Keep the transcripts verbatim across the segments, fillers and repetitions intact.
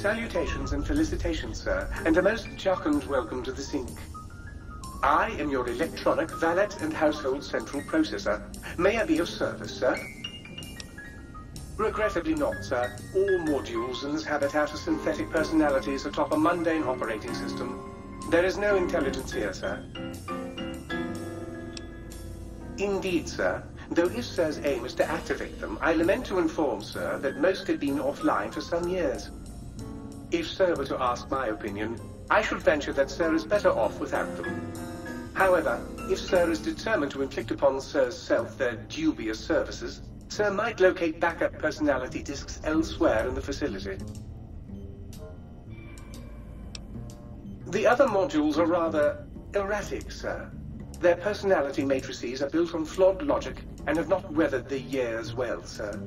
Salutations and felicitations, sir, and a most jocund welcome to the sink. I am your electronic valet and household central processor. May I be of service, sir? Regrettably not, sir. All modules in this habitat are synthetic personalities atop a mundane operating system. There is no intelligence here, sir. Indeed, sir. Though if sir's aim is to activate them, I lament to inform, sir, that most have been offline for some years. If sir were to ask my opinion, I should venture that sir is better off without them. However, if sir is determined to inflict upon sir's self their dubious services, sir might locate backup personality discs elsewhere in the facility. The other modules are rather erratic, sir. Their personality matrices are built on flawed logic and have not weathered the years well, sir.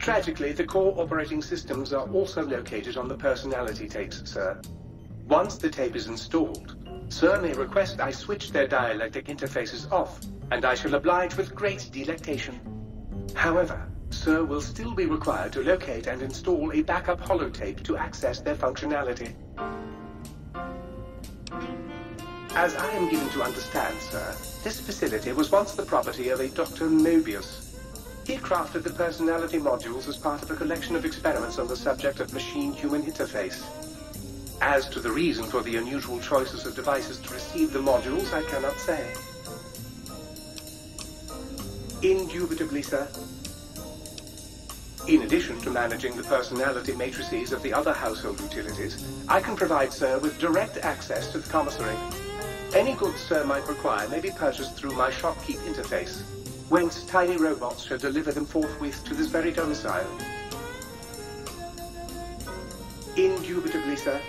Tragically, the core operating systems are also located on the personality tapes, sir. Once the tape is installed, sir may request I switch their dialectic interfaces off, and I shall oblige with great delectation. However, sir will still be required to locate and install a backup holotape to access their functionality. As I am given to understand, sir, this facility was once the property of a Doctor Mobius. He crafted the personality modules as part of a collection of experiments on the subject of machine-human interface. As to the reason for the unusual choices of devices to receive the modules, I cannot say. Indubitably, sir. In addition to managing the personality matrices of the other household utilities, I can provide sir with direct access to the commissary. Any goods sir might require may be purchased through my shopkeep interface, whence tiny robots shall deliver them forthwith to this very domicile. Indubitably, sir.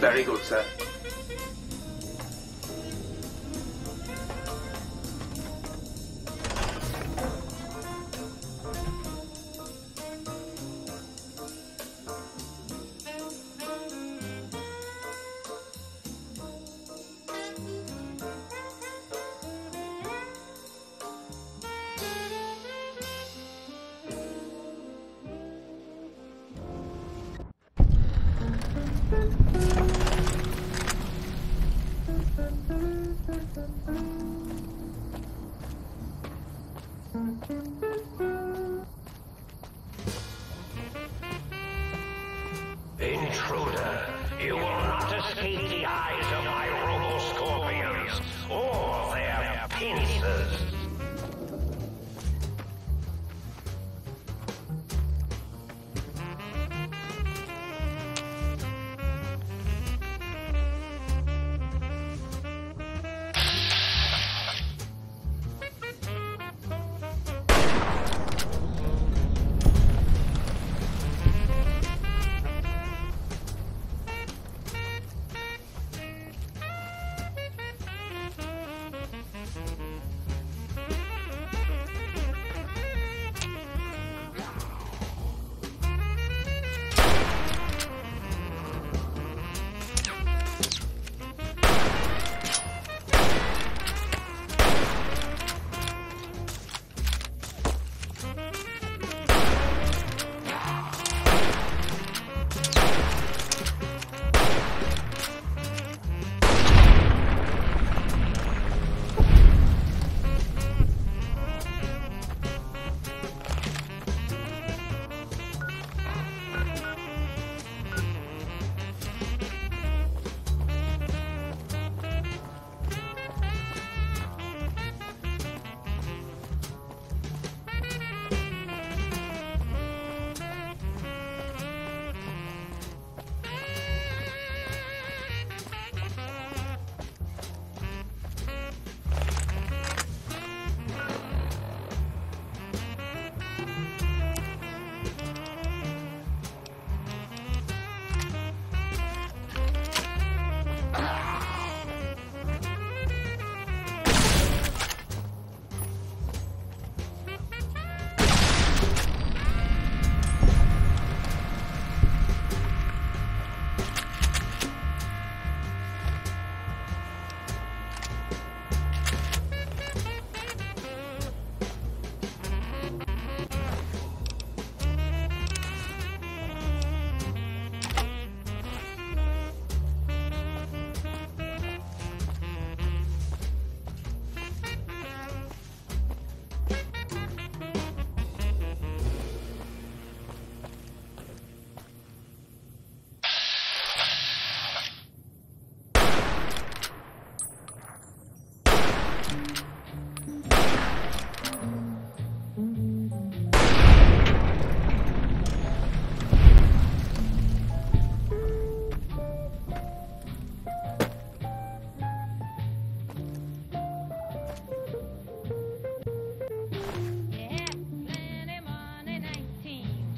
Very good, sir. Intruder, you will not escape the eyes of my Robo-Scorpions or their pincers.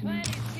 twenty